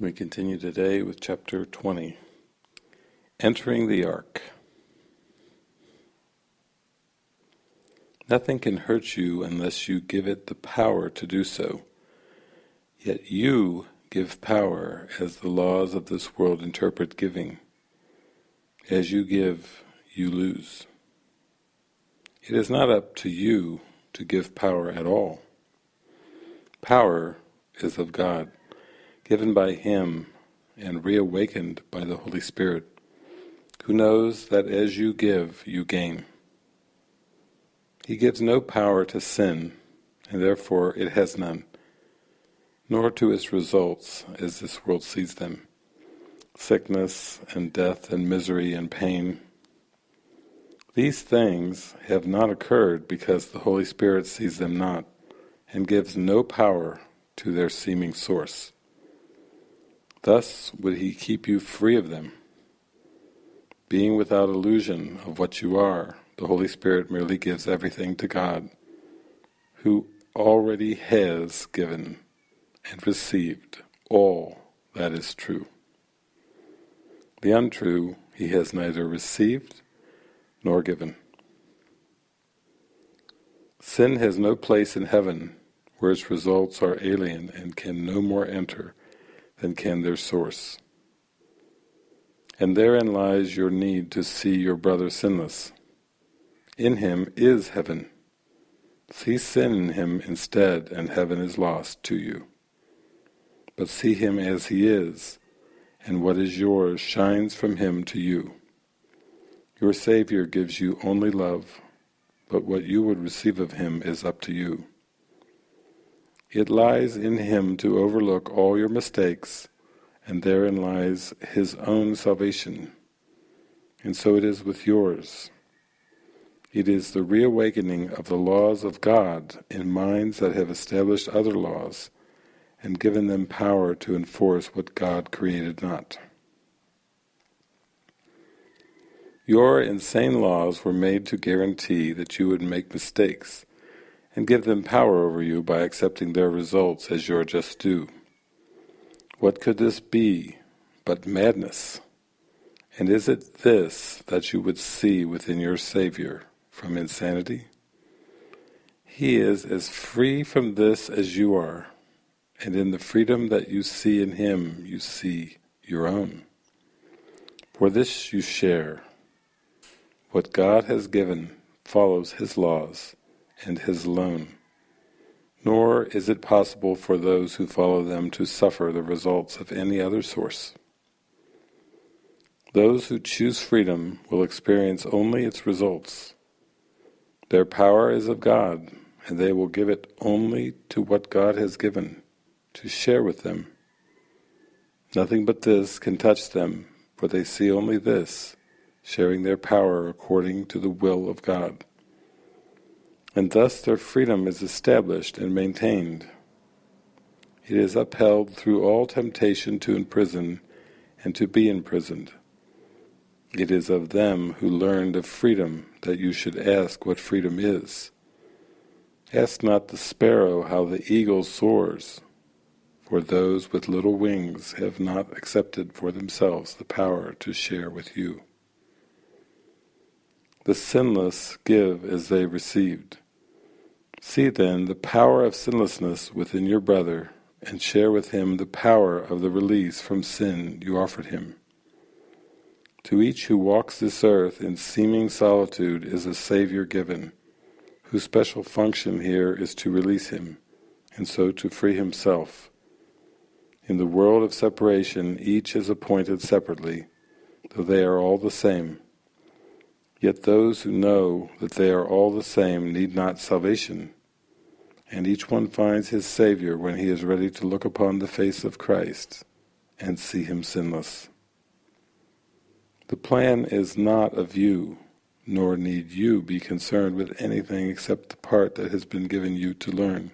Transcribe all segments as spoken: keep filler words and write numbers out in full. We continue today with Chapter twenty, Entering the Ark. Nothing can hurt you unless you give it the power to do so. Yet you give power as the laws of this world interpret giving. As you give, you lose. It is not up to you to give power at all. Power is of God, given by Him and reawakened by the Holy Spirit, who knows that as you give, you gain. He gives no power to sin, and therefore it has none, nor to its results as this world sees them, sickness and death and misery and pain. These things have not occurred because the Holy Spirit sees them not, and gives no power to their seeming source. Thus would He keep you free of them. Being without illusion of what you are, the Holy Spirit merely gives everything to God, who already has given and received all that is true. The untrue He has neither received nor given. Sin has no place in heaven, where its results are alien and can no more enter than can their source. And therein lies your need to see your brother sinless. In him is heaven. See sin in him instead, and heaven is lost to you. But see him as he is, and what is yours shines from him to you. Your Savior gives you only love, but what you would receive of him is up to you. It lies in him to overlook all your mistakes, and therein lies his own salvation. And so it is with yours. It is the reawakening of the laws of God in minds that have established other laws, and given them power to enforce what God created not. Your insane laws were made to guarantee that you would make mistakes, and give them power over you by accepting their results as your just due. What could this be but madness? And is it this that you would see within your Savior from insanity? He is as free from this as you are, and in the freedom that you see in Him, you see your own. For this you share. What God has given follows His laws, and His alone, nor is it possible for those who follow them to suffer the results of any other source. Those who choose freedom will experience only its results. Their power is of God, and they will give it only to what God has given, to share with them. Nothing but this can touch them, for they see only this, sharing their power according to the will of God. And thus their freedom is established and maintained. It is upheld through all temptation to imprison and to be imprisoned. It is of them who learned of freedom that you should ask what freedom is. Ask not the sparrow how the eagle soars, for those with little wings have not accepted for themselves the power to share with you. The sinless give as they received. See then the power of sinlessness within your brother, and share with him the power of the release from sin you offered him. To each who walks this earth in seeming solitude is a Savior given, whose special function here is to release him, and so to free himself. In the world of separation each is appointed separately, though they are all the same. Yet those who know that they are all the same need not salvation, and each one finds his Savior when he is ready to look upon the face of Christ and see him sinless. The plan is not of you, nor need you be concerned with anything except the part that has been given you to learn.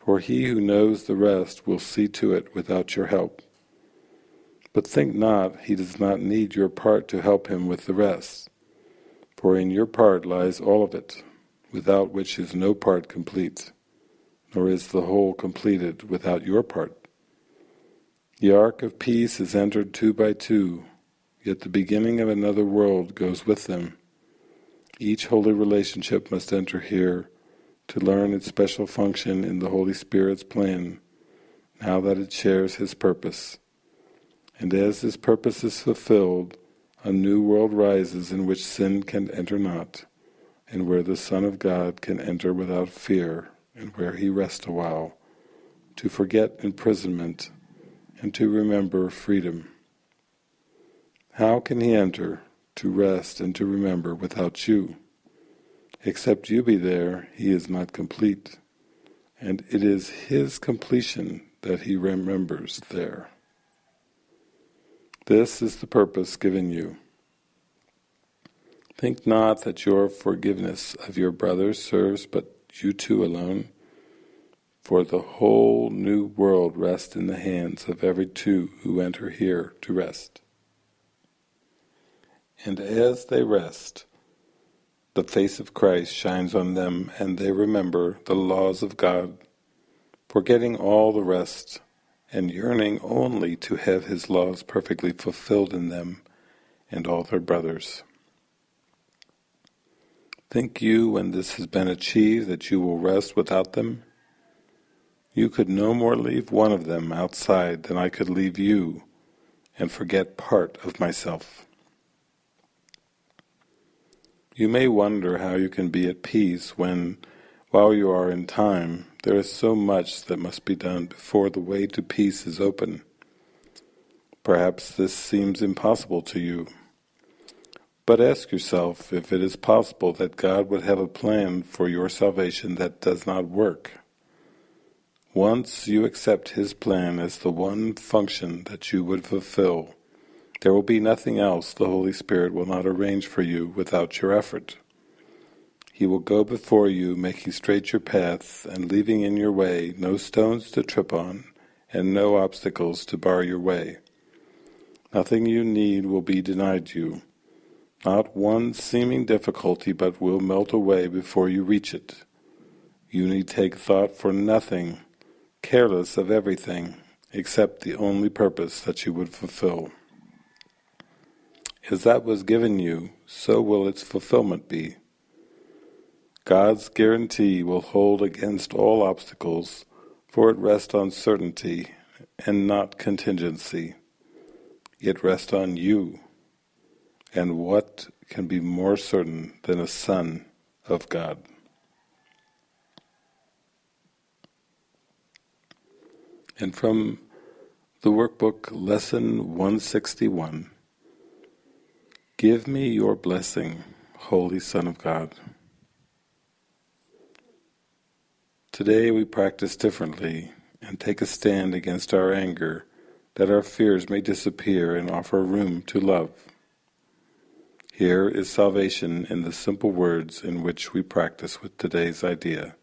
For he who knows the rest will see to it without your help. But think not he does not need your part to help him with the rest. For in your part lies all of it, without which is no part complete, nor is the whole completed without your part. The ark of peace is entered two by two, yet the beginning of another world goes with them. Each holy relationship must enter here to learn its special function in the Holy Spirit's plan, now that it shares His purpose. And as His purpose is fulfilled, a new world rises in which sin can enter not, and where the Son of God can enter without fear, and where He rests awhile, to forget imprisonment, and to remember freedom. How can He enter, to rest and to remember without you? Except you be there, He is not complete, and it is His completion that He remembers there. This is the purpose given you. Think not that your forgiveness of your brother serves but you two alone, for the whole new world rests in the hands of every two who enter here to rest. And as they rest, the face of Christ shines on them, and they remember the laws of God, forgetting all the rest, and yearning only to have His laws perfectly fulfilled in them and all their brothers. Think you, when this has been achieved, that you will rest without them? You could no more leave one of them outside than I could leave you and forget part of myself. You may wonder how you can be at peace when, while you are in time, there is so much that must be done before the way to peace is open. Perhaps this seems impossible to you. But ask yourself if it is possible that God would have a plan for your salvation that does not work. Once you accept His plan as the one function that you would fulfill, there will be nothing else the Holy Spirit will not arrange for you without your effort. He will go before you, making straight your path, and leaving in your way no stones to trip on, and no obstacles to bar your way. Nothing you need will be denied you. Not one seeming difficulty but will melt away before you reach it. You need take thought for nothing, careless of everything, except the only purpose that you would fulfill. As that was given you, so will its fulfillment be. God's guarantee will hold against all obstacles, for it rests on certainty and not contingency. It rests on you. And what can be more certain than a Son of God? And from the workbook, Lesson one sixty-one, give me your blessing, Holy Son of God. Today we practice differently and take a stand against our anger, that our fears may disappear and offer room to love. Here is salvation in the simple words in which we practice with today's idea.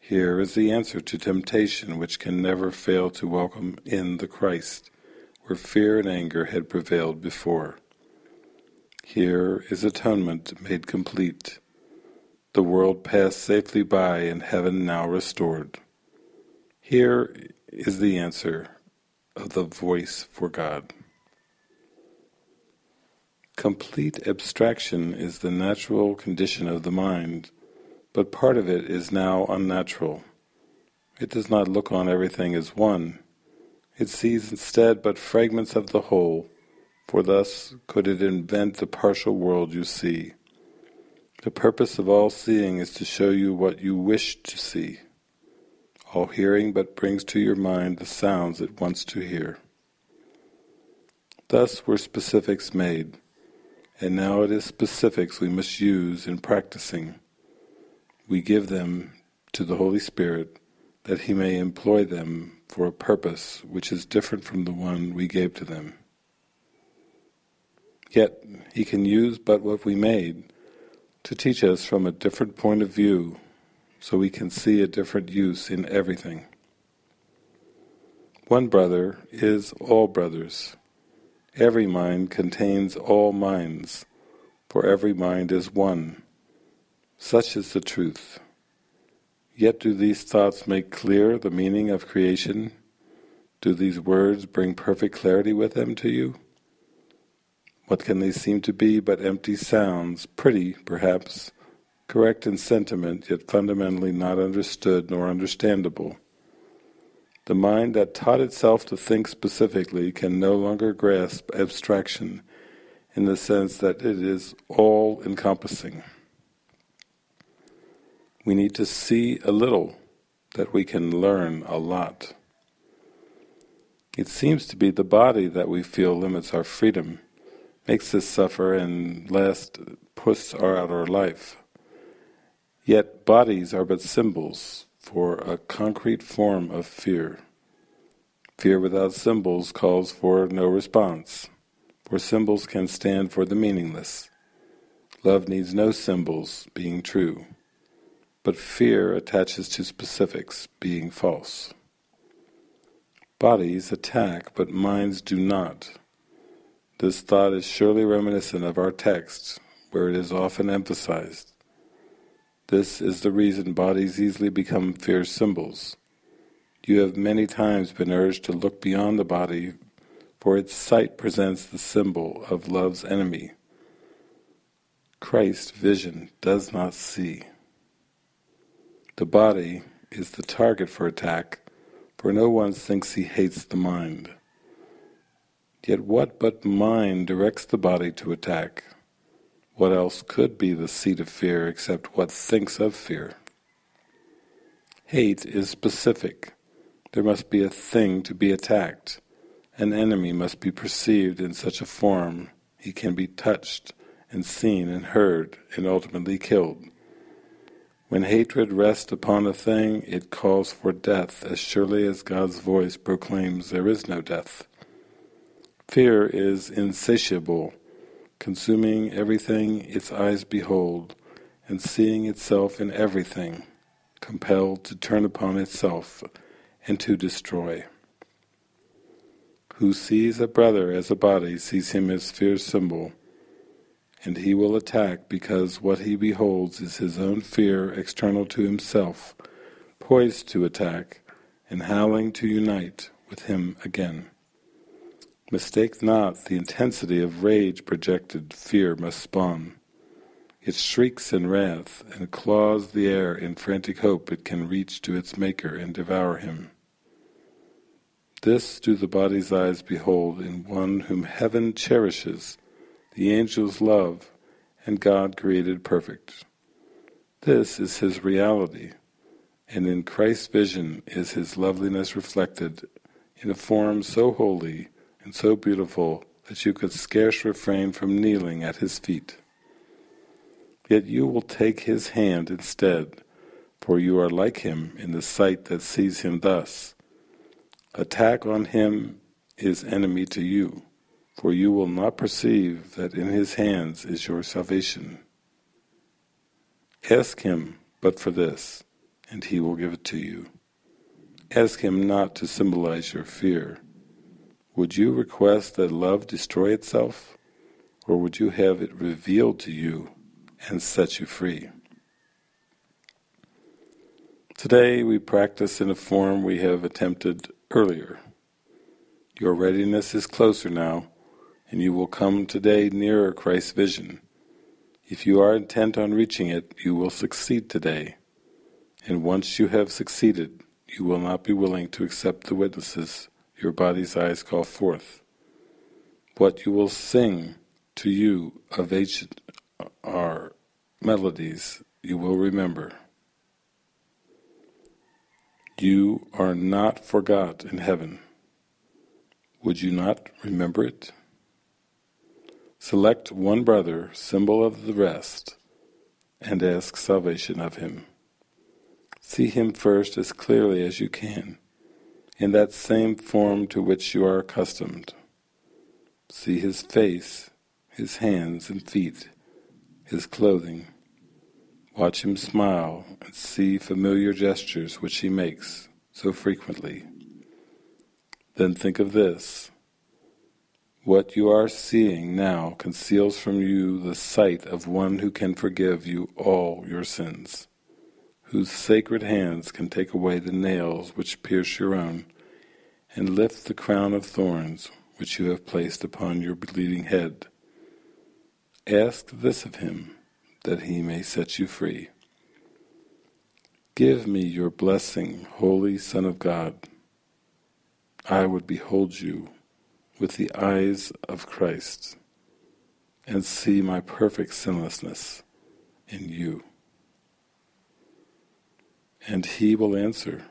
Here is the answer to temptation, which can never fail to welcome in the Christ, where fear and anger had prevailed before. Here is atonement made complete, the world passed safely by and heaven now restored. Here is the answer of the voice for God. Complete abstraction is the natural condition of the mind, but part of it is now unnatural. It does not look on everything as one. It sees instead but fragments of the whole, for thus could it invent the partial world you see. The purpose of all seeing is to show you what you wish to see. All hearing but brings to your mind the sounds it wants to hear. Thus were specifics made. And now it is specifics we must use in practicing. We give them to the Holy Spirit, that He may employ them for a purpose which is different from the one we gave to them. Yet He can use but what we made, to teach us from a different point of view, so we can see a different use in everything. One brother is all brothers. Every mind contains all minds, for every mind is one. Such is the truth. Yet do these thoughts make clear the meaning of creation? Do these words bring perfect clarity with them to you? What can they seem to be but empty sounds, pretty, perhaps, correct in sentiment, yet fundamentally not understood nor understandable? The mind that taught itself to think specifically can no longer grasp abstraction in the sense that it is all-encompassing. We need to see a little, that we can learn a lot. It seems to be the body that we feel limits our freedom, makes us suffer, and last puts out our life. Yet bodies are but symbols for a concrete form of fear. Fear without symbols calls for no response, for symbols can stand for the meaningless. Love needs no symbols, being true, but fear attaches to specifics, being false. Bodies attack, but minds do not. This thought is surely reminiscent of our text, where it is often emphasized. This is the reason bodies easily become fear symbols. You have many times been urged to look beyond the body, for its sight presents the symbol of love's enemy. Christ's vision does not see. The body is the target for attack, for no one thinks he hates the mind. Yet what but mind directs the body to attack? What else could be the seat of fear except what thinks of fear? Hate is specific. There must be a thing to be attacked. An enemy must be perceived in such a form he can be touched and seen and heard and ultimately killed. When hatred rests upon a thing, it calls for death as surely as God's voice proclaims there is no death. Fear is insatiable, consuming everything its eyes behold, and seeing itself in everything, compelled to turn upon itself and to destroy. Who sees a brother as a body sees him as fear's symbol, and he will attack because what he beholds is his own fear external to himself, poised to attack, and howling to unite with him again. Mistake not the intensity of rage projected fear must spawn. It shrieks in wrath and claws the air in frantic hope it can reach to its maker and devour him. This do the body's eyes behold in one whom heaven cherishes, the angels love, and God created perfect. This is his reality, and in Christ's vision is his loveliness reflected in a form so holy and so beautiful that you could scarce refrain from kneeling at his feet. Yet you will take his hand instead, for you are like him in the sight that sees him thus. Attack on him is enemy to you, for you will not perceive that in his hands is your salvation. Ask him but for this, and he will give it to you. Ask him not to symbolize your fear. Would you request that love destroy itself, or would you have it revealed to you and set you free? Today we practice in a form we have attempted earlier. Your readiness is closer now, and you will come today nearer Christ's vision. If you are intent on reaching it, you will succeed today. And once you have succeeded, you will not be willing to accept the witnesses your body's eyes call forth. What you will sing to you of ancient are melodies you will remember. You are not forgot in heaven. Would you not remember it? Select one brother, symbol of the rest, and ask salvation of him. See him first as clearly as you can, in that same form to which you are accustomed. See his face, his hands and feet, his clothing. Watch him smile and see familiar gestures which he makes so frequently. Then think of this. What you are seeing now conceals from you the sight of one who can forgive you all your sins, whose sacred hands can take away the nails which pierce your own, and lift the crown of thorns which you have placed upon your bleeding head. Ask this of him, that he may set you free. Give me your blessing, Holy Son of God. I would behold you with the eyes of Christ, and see my perfect sinlessness in you. And he will answer,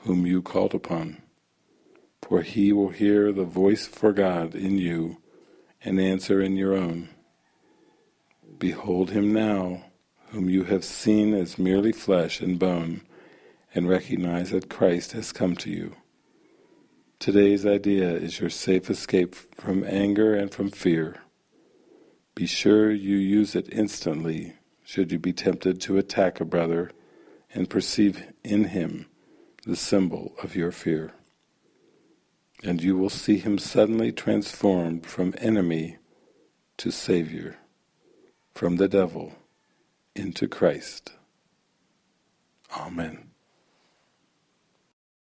whom you called upon, for he will hear the voice for God in you, and answer in your own. Behold him now, whom you have seen as merely flesh and bone, and recognize that Christ has come to you. Today's idea is your safe escape from anger and from fear. Be sure you use it instantly, should you be tempted to attack a brother, and perceive in him the symbol of your fear. And you will see him suddenly transformed from enemy to Savior, from the devil into Christ. Amen.